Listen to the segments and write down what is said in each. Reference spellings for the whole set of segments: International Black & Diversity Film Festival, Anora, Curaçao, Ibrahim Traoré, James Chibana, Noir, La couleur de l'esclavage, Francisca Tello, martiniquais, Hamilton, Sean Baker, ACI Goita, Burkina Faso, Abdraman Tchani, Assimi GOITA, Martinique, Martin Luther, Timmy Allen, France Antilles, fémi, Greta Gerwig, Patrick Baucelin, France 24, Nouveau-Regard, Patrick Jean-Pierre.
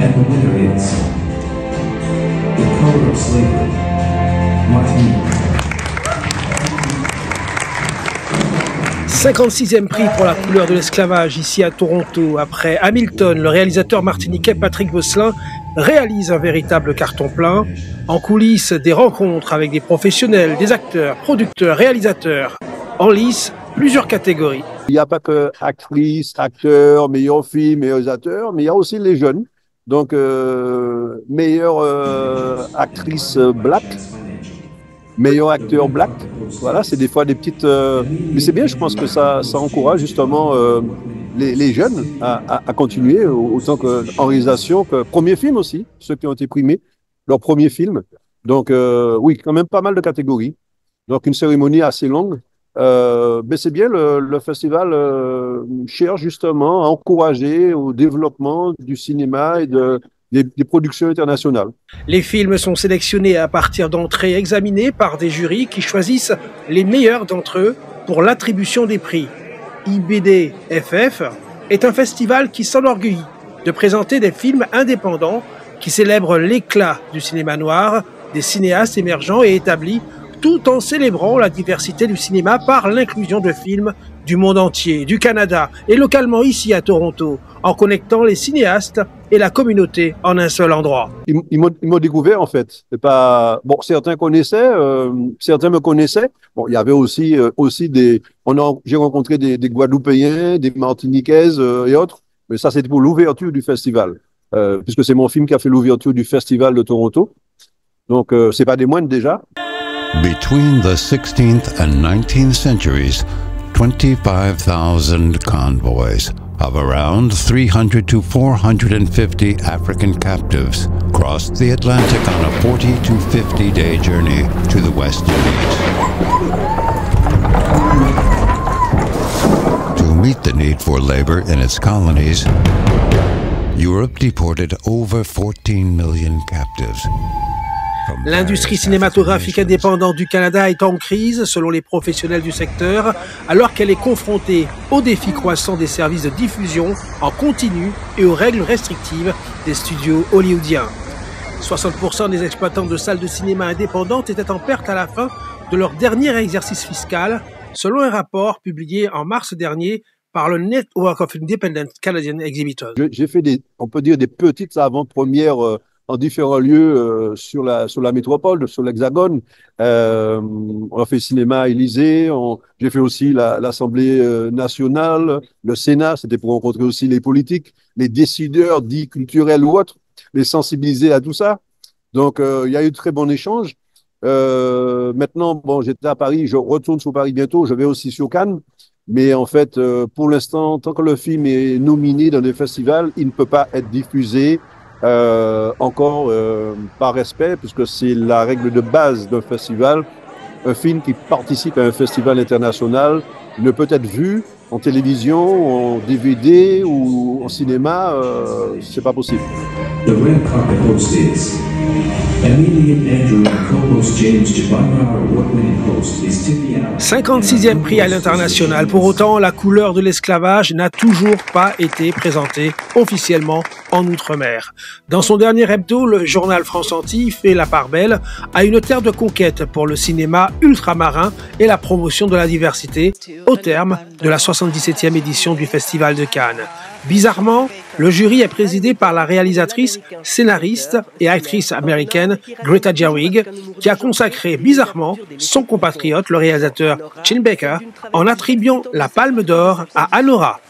and the winner is The Color of Slavery, Martin Luther. 56e prix pour La couleur de l'esclavage ici à Toronto. Après Hamilton, le réalisateur martiniquais Patrick Baucelin réalise un véritable carton plein. En coulisses, des rencontres avec des professionnels, des acteurs, producteurs, réalisateurs. En lice, plusieurs catégories. Il n'y a pas que actrices, acteurs, meilleurs films, meilleurs acteurs, mais il y a aussi les jeunes. Donc, meilleure actrice black, meilleur acteur black. Voilà, c'est des fois des petites... mais c'est bien, je pense que ça encourage justement les jeunes à continuer, autant qu'en réalisation, que premier film aussi, ceux qui ont été primés, leur premier film. Donc oui, quand même pas mal de catégories. Donc une cérémonie assez longue. Mais c'est bien, le festival cherche justement à encourager au développement du cinéma et des productions internationales. Les films sont sélectionnés à partir d'entrées examinées par des jurys qui choisissent les meilleurs d'entre eux pour l'attribution des prix. IBDFF est un festival qui s'enorgueillit de présenter des films indépendants qui célèbrent l'éclat du cinéma noir, des cinéastes émergents et établis, tout en célébrant la diversité du cinéma par l'inclusion de films du monde entier, du Canada et localement ici à Toronto, en connectant les cinéastes et la communauté en un seul endroit. Ils m'ont découvert en fait. Bon, certains connaissaient, certains me connaissaient. Bon, il y avait aussi, j'ai rencontré des Guadeloupéens, des Martiniquaises et autres, mais ça c'était pour l'ouverture du festival, puisque c'est mon film qui a fait l'ouverture du festival de Toronto. Donc c'est pas des moines déjà. Between the 16th and 19th centuries, 25,000 convoys of around 300 to 450 African captives crossed the Atlantic on a 40 to 50-day journey to the West Indies. To meet the need for labor in its colonies, Europe deported over 14 million captives. L'industrie cinématographique indépendante du Canada est en crise, selon les professionnels du secteur, alors qu'elle est confrontée aux défis croissants des services de diffusion en continu et aux règles restrictives des studios hollywoodiens. 60% des exploitants de salles de cinéma indépendantes étaient en perte à la fin de leur dernier exercice fiscal, selon un rapport publié en mars dernier par le Network of Independent Canadian Exhibitors. J'ai fait on peut dire, des petites avant-premières en différents lieux sur la métropole, sur l'Hexagone. On a fait cinéma à Élysée, j'ai fait aussi l'Assemblée nationale, le Sénat, c'était pour rencontrer aussi les politiques, les décideurs dits culturels ou autres, les sensibiliser à tout ça. Donc, il y a eu de très bons échanges. Maintenant, bon, j'étais à Paris, je retourne sur Paris bientôt, je vais aussi sur Cannes. Mais en fait, pour l'instant, tant que le film est nominé dans des festivals, il ne peut pas être diffusé. Par respect, puisque c'est la règle de base d'un festival, un film qui participe à un festival international ne peut être vu en télévision, en DVD ou en cinéma, c'est pas possible. The red carpet host is Emily and Andrew and co-host James Chibana, our award-winning host is Timmy Allen. 56e prix à l'international. Pour autant, La couleur de l'esclavage n'a toujours pas été présentée officiellement en Outre-mer. Dans son dernier hebdo, le journal France Antilles fait la part belle à une terre de conquête pour le cinéma ultramarin et la promotion de la diversité au terme de la 77e édition du Festival de Cannes. Bizarrement, le jury est présidé par la réalisatrice, scénariste et actrice américaine Greta Gerwig, qui a consacré bizarrement son compatriote, le réalisateur Sean Baker, en attribuant la Palme d'Or à Anora.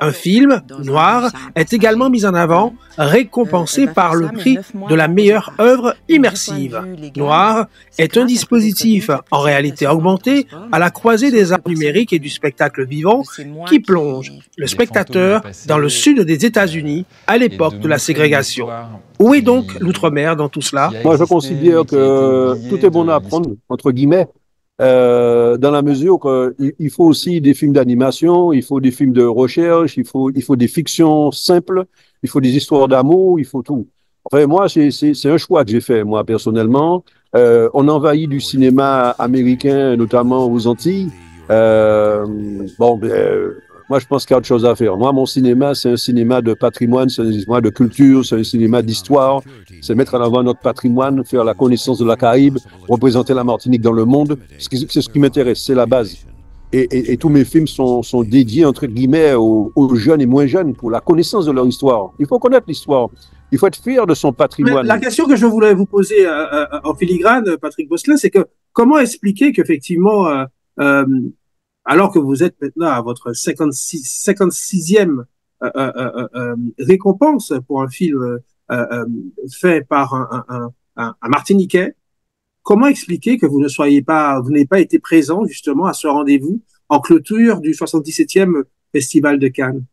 Un film, Noir, est également mis en avant, récompensé par le prix de la meilleure œuvre immersive. Noir est un dispositif en réalité augmentée à la croisée des arts numériques et du spectacle vivant qui plonge le spectateur dans le sud des États-Unis à l'époque de la ségrégation. Où est donc l'outre-mer dans tout cela? Moi, je considère que tout est bon à apprendre, entre guillemets. Dans la mesure qu'il faut aussi des films d'animation, il faut des films de recherche, il faut des fictions simples, il faut des histoires d'amour, il faut tout. Enfin, moi, c'est un choix que j'ai fait, moi, personnellement. On envahit du cinéma américain, notamment aux Antilles. Bon, Moi, je pense qu'il y a autre chose à faire. Moi, mon cinéma, c'est un cinéma de patrimoine, c'est un cinéma de culture, c'est un cinéma d'histoire. C'est mettre en avant notre patrimoine, faire la connaissance de la Caraïbe, représenter la Martinique dans le monde. C'est ce qui m'intéresse, c'est la base. Et tous mes films sont dédiés, entre guillemets, aux jeunes et moins jeunes pour la connaissance de leur histoire. Il faut connaître l'histoire. Il faut être fier de son patrimoine. Mais la question que je voulais vous poser en filigrane, Patrick Baucelin, c'est que comment expliquer qu'effectivement, alors que vous êtes maintenant à votre 56e récompense pour un film fait par un Martiniquais, comment expliquer que vous n'ayez pas été présent justement à ce rendez-vous en clôture du 77e Festival de Cannes?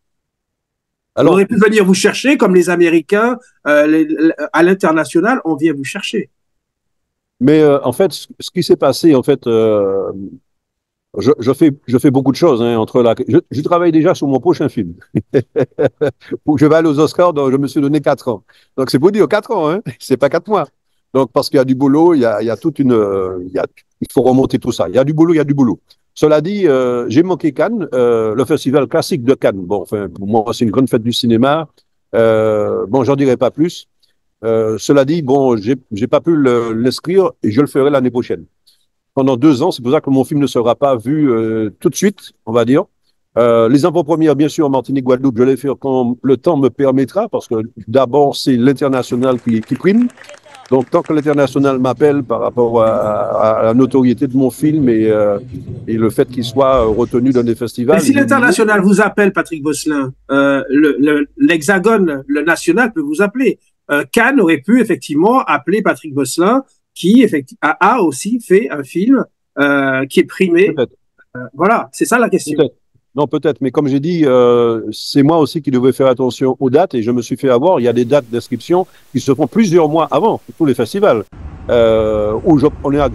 Alors, on aurait pu venir vous chercher, comme les Américains, à l'international, on vient vous chercher. Mais en fait, ce qui s'est passé, en fait, je fais beaucoup de choses. Hein, je travaille déjà sur mon prochain film. Je vais aller aux Oscars, donc je me suis donné 4 ans. Donc c'est pour dire 4 ans, hein, c'est pas 4 mois. Donc parce qu'il y a du boulot, il y a toute une, il faut remonter tout ça. Il y a du boulot, il y a du boulot. Cela dit, j'ai manqué Cannes, le festival classique de Cannes. Bon, enfin, pour moi, c'est une grande fête du cinéma. Bon, j'en dirai pas plus. Cela dit, bon, j'ai pas pu l'inscrire et je le ferai l'année prochaine. Pendant 2 ans, c'est pour ça que mon film ne sera pas vu tout de suite, on va dire. Les avant-premières, bien sûr, en Martinique, Guadeloupe, je les ferai quand le temps me permettra, parce que d'abord, c'est l'international qui prime. Donc, tant que l'international m'appelle par rapport à la notoriété de mon film et le fait qu'il soit retenu dans des festivals... Mais si l'international vous appelle, Patrick Baucelin, l'Hexagone, le national peut vous appeler. Cannes aurait pu effectivement appeler Patrick Baucelin, qui a aussi fait un film qui est primé. Voilà, c'est ça la question. Non, peut-être, mais comme j'ai dit, c'est moi aussi qui devais faire attention aux dates et je me suis fait avoir. Il y a des dates d'inscription qui se font plusieurs mois avant tous les festivals. Où je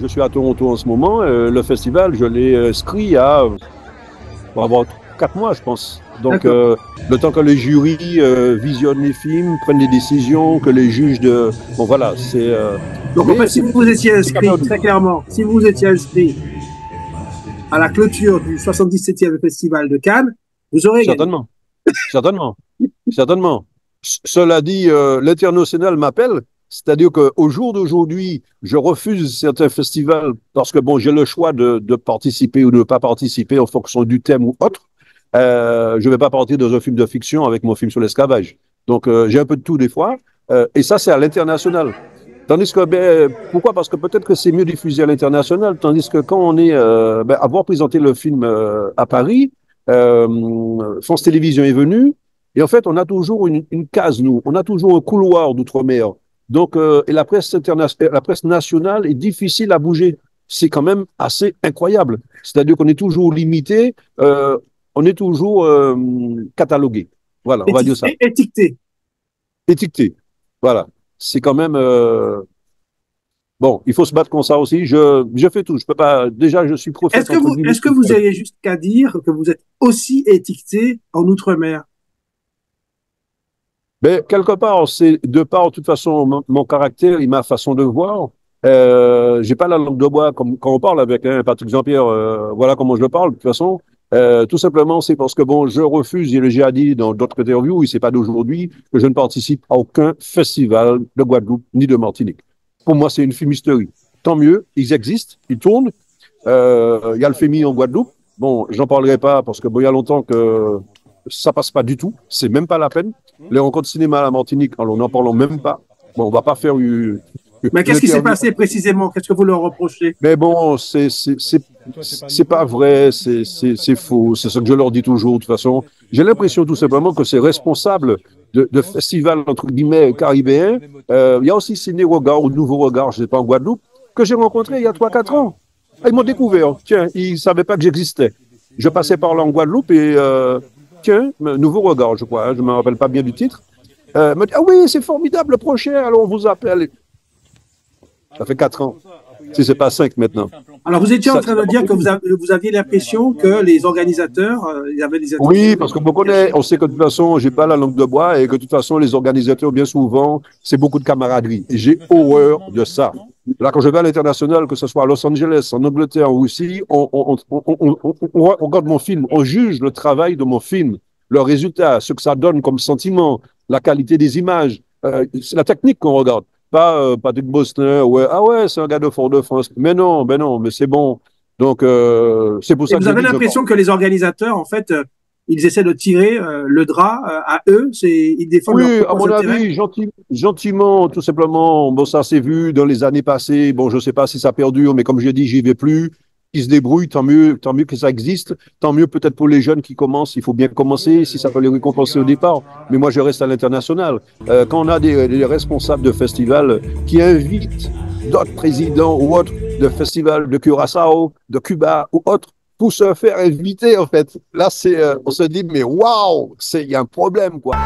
suis à Toronto en ce moment, le festival, je l'ai inscrit à pour avoir 4 mois, je pense. Donc, le temps que les jurys visionnent les films, prennent des décisions, que les juges de... Bon, voilà, c'est... Donc, en fait, si vous étiez inscrit, très clairement, si vous étiez inscrit à la clôture du 77e Festival de Cannes, vous aurez certainement gagné. Certainement, certainement. Cela dit, l'international m'appelle, c'est-à-dire qu'au jour d'aujourd'hui, je refuse certains festivals parce que bon, j'ai le choix de participer ou de ne pas participer en fonction du thème ou autre. Je ne vais pas partir dans un film de fiction avec mon film sur l'esclavage. Donc, j'ai un peu de tout des fois, et ça, c'est à l'international. Tandis que, ben, pourquoi? Parce que peut-être que c'est mieux diffusé à l'international, tandis que quand on est, ben, avoir présenté le film à Paris, France Télévisions est venue, et en fait, on a toujours une case, nous, on a toujours un couloir d'outre-mer. Donc, et la presse nationale est difficile à bouger. C'est quand même assez incroyable. C'est-à-dire qu'on est toujours limité, on est toujours catalogué. Voilà, on va dire ça. Étiqueté. Étiqueté, voilà. C'est quand même bon. Il faut se battre contre ça aussi. Je fais tout. Je peux pas. Déjà, je suis prophète. Est-ce que vous avez juste qu'à dire que vous êtes aussi étiqueté en outre-mer? Ben quelque part, c'est de part de toute façon mon caractère et ma façon de voir. J'ai pas la langue de bois comme quand on parle avec Patrick Jean-Pierre. Voilà comment je le parle de toute façon. Tout simplement, c'est parce que bon, je refuse, il l'a déjà dit dans d'autres interviews, et c'est pas d'aujourd'hui, que je ne participe à aucun festival de Guadeloupe ni de Martinique. Pour moi, c'est une fumisterie. Tant mieux, ils existent, ils tournent. Il y a le fémi en Guadeloupe. Bon, j'en parlerai pas parce que bon, il y a longtemps que ça passe pas du tout. C'est même pas la peine. Les rencontres cinéma à la Martinique, alors, on n'en parle même pas. Bon, on va pas faire une... Mais qu'est-ce qui s'est passé précisément? Qu'est-ce que vous leur reprochez? Mais bon, c'est pas vrai, c'est faux, c'est ce que je leur dis toujours de toute façon. J'ai l'impression tout simplement que c'est responsable de festivals entre guillemets caribéens. Il y a aussi Nouveau-Regard ou Nouveau-Regard, je sais pas, en Guadeloupe, que j'ai rencontré il y a 3-4 ans. Ils m'ont découvert, tiens, ils savaient pas que j'existais. Je passais par là en Guadeloupe et tiens, Nouveau-Regard, je crois, hein, je me rappelle pas bien du titre. Me dit, ah oui, c'est formidable, le prochain, alors on vous appelle. Ça fait 4 ans, si ce n'est pas 5 maintenant. Alors, vous étiez en train de dire que vous aviez l'impression que les organisateurs, ils avaient des... Oui, parce qu'on me connaît, on sait que de toute façon, je n'ai pas la langue de bois et que de toute façon, les organisateurs, bien souvent, c'est beaucoup de camaraderie. J'ai horreur de ça. Là, quand je vais à l'international, que ce soit à Los Angeles, en Angleterre ou ici, on regarde mon film, on juge le travail de mon film, le résultat, ce que ça donne comme sentiment, la qualité des images, c'est la technique qu'on regarde. Pas Patrick Baucelin, ouais, ah ouais, c'est un gars de Fort-de-France. Mais non, mais c'est bon. Donc, c'est pour ça que vous avez l'impression que les organisateurs, en fait, ils essaient de tirer le drap à eux, ils défendent leur propre intérêt. Oui, à mon avis, gentiment, tout simplement. Bon, ça s'est vu dans les années passées. Bon, je ne sais pas si ça perdure, mais comme j'ai dit, j'y vais plus. Ils se débrouillent, tant mieux que ça existe. Tant mieux peut-être pour les jeunes qui commencent. Il faut bien commencer, si ça peut les récompenser au départ. Mais moi, je reste à l'international. Quand on a des responsables de festivals qui invitent d'autres présidents ou autres de festivals de Curaçao, de Cuba ou autres, pour se faire inviter, en fait. Là, on se dit, mais waouh, il y a un problème, quoi.